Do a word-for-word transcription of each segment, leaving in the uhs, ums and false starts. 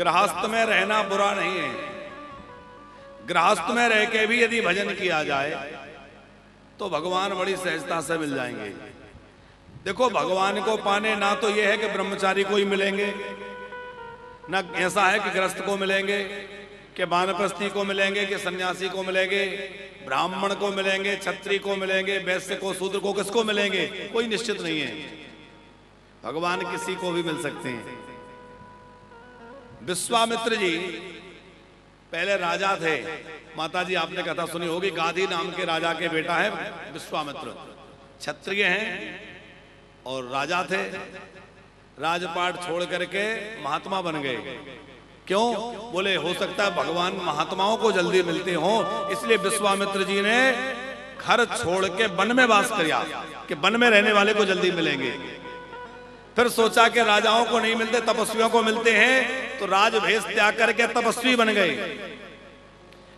गृहस्थ में रहना बुरा नहीं है। गृहस्थ में रह के भी यदि भजन किया जाए तो भगवान बड़ी सहजता से मिल जाएंगे। देखो, भगवान को पाने ना तो यह है कि ब्रह्मचारी को ही मिलेंगे, ना ऐसा है कि गृहस्थ को मिलेंगे, कि वानप्रस्थी को मिलेंगे, कि सन्यासी को मिलेंगे, ब्राह्मण को मिलेंगे, क्षत्रिय को मिलेंगे, वैश्य को, शूद्र को, किसको मिलेंगे, कोई निश्चित नहीं है। भगवान किसी को भी मिल सकते हैं। विश्वामित्र जी पहले राजा थे। माता जी आपने कथा सुनी होगी, गाधी नाम के राजा के बेटा है विश्वामित्र। क्षत्रिय हैं और राजा थे। राजपाट छोड़ करके महात्मा बन गए। क्यों? बोले हो सकता है भगवान महात्माओं को जल्दी मिलते हों, इसलिए विश्वामित्र जी ने घर छोड़ के वन में वास किया कि वन में रहने वाले को जल्दी मिलेंगे। फिर सोचा कि राजाओं को नहीं मिलते, तपस्वियों को मिलते हैं, तो राजभेष त्याग करके तपस्वी बन गए।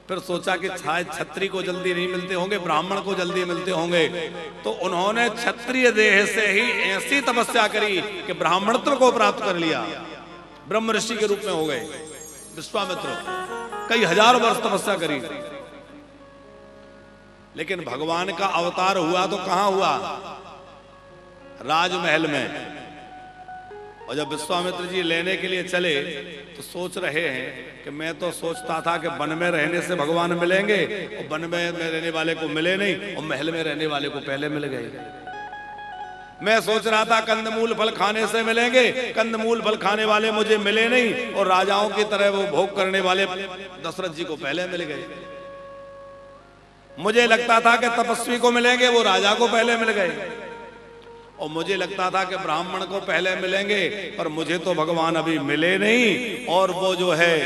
फिर सोचा कि शायद क्षत्रिय को जल्दी नहीं मिलते होंगे, ब्राह्मण को जल्दी मिलते होंगे, तो उन्होंने क्षत्रिय देह से ही ऐसी तपस्या करी कि ब्राह्मणत्व को प्राप्त कर लिया, ब्रह्म ऋषि के रूप में हो गए विश्वामित्र। कई हजार वर्ष तपस्या करी, लेकिन भगवान का अवतार हुआ तो कहां हुआ? राजमहल में। और जब विश्वामित्र जी लेने के लिए चले तो सोच रहे हैं कि मैं तो सोचता था कि वन में रहने से भगवान मिलेंगे, और वन में रहने वाले को मिले नहीं, और महल में रहने वाले को पहले मिल गए। मैं सोच रहा था कंदमूल फल खाने से मिलेंगे, कंदमूल फल खाने वाले मुझे मिले नहीं, और राजाओं की तरह वो भोग करने वाले दशरथ जी को पहले मिल गए। मुझे लगता था कि तपस्वी को मिलेंगे, वो राजा को पहले मिल गए। और मुझे लगता था कि ब्राह्मण को पहले मिलेंगे, पर मुझे तो भगवान अभी मिले नहीं, और वो जो है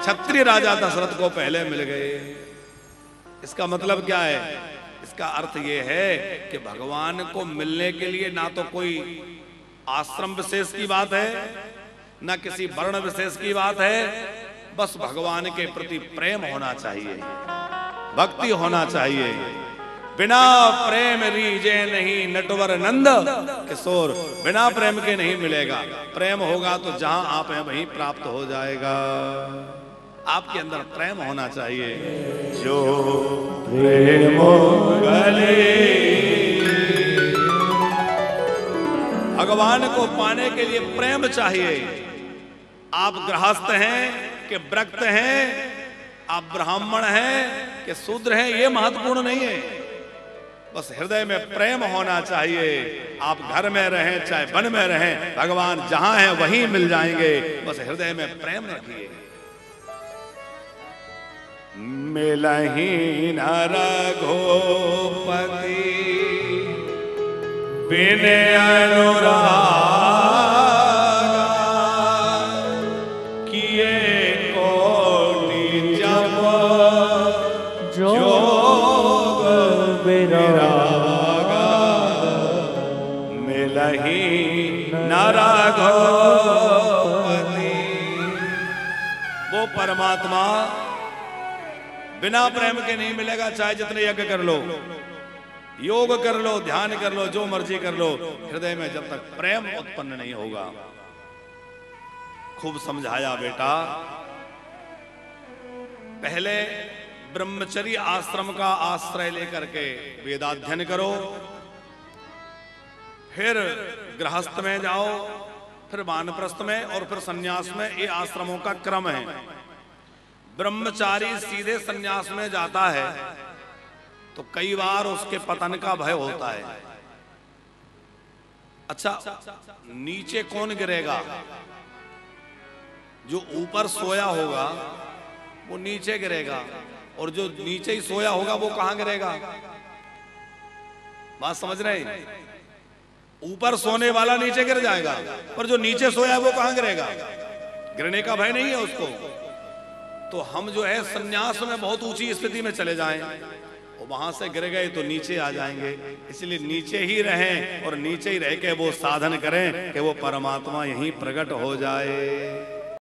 क्षत्रिय राजा दशरथ को पहले मिल गए। इसका मतलब क्या है? इसका अर्थ ये है कि भगवान को मिलने के लिए ना तो कोई आश्रम विशेष की बात है, ना किसी वर्ण विशेष की बात है, बस भगवान के प्रति प्रेम होना चाहिए, भक्ति होना चाहिए। बिना प्रेम रीजे नहीं नटवर नंद किशोर, बिना प्रेम के नहीं मिलेगा। प्रेम होगा तो जहां आप हैं वहीं प्राप्त हो जाएगा। आपके अंदर प्रेम होना चाहिए। जो प्रेम गले, भगवान को पाने के लिए प्रेम चाहिए। आप गृहस्थ हैं कि व्रक्त हैं, आप ब्राह्मण हैं कि शूद्र हैं, ये महत्वपूर्ण नहीं है। बस हृदय में प्रेम होना चाहिए। आप घर में रहें चाहे वन में रहें, भगवान जहां हैं वहीं मिल जाएंगे। बस हृदय में प्रेम रखिए। मिलहि न रघुपति बिन अनुराग किए कोटि जप जोग बिरा। वो परमात्मा बिना प्रेम के नहीं मिलेगा, चाहे जितने यज्ञ कर लो, योग कर लो, ध्यान कर लो, जो मर्जी कर लो, हृदय में जब तक प्रेम उत्पन्न नहीं होगा। खूब समझाया बेटा। पहले ब्रह्मचर्य आश्रम का आश्रय लेकर के वेदाध्ययन करो, फिर गृहस्थ में जाओ, फिर वानप्रस्थ में, और फिर सन्यास में। ये आश्रमों का क्रम है। ब्रह्मचारी सीधे सन्यास में जाता है तो कई बार उसके पतन का भय होता है। अच्छा, नीचे कौन गिरेगा? जो ऊपर सोया होगा वो नीचे गिरेगा, और जो नीचे ही सोया होगा वो कहां गिरेगा? बात समझ रहे हैं? ऊपर सोने वाला नीचे गिर जाएगा, पर जो नीचे सोया है वो कहां गिरेगा? गिरने का भय नहीं है उसको। तो हम जो है सन्यास में बहुत ऊंची स्थिति में चले जाएं, और वहां से गिर गए तो नीचे आ जाएंगे। इसलिए नीचे ही रहें, और नीचे ही रह के वो साधन करें कि वो परमात्मा यहीं प्रकट हो जाए।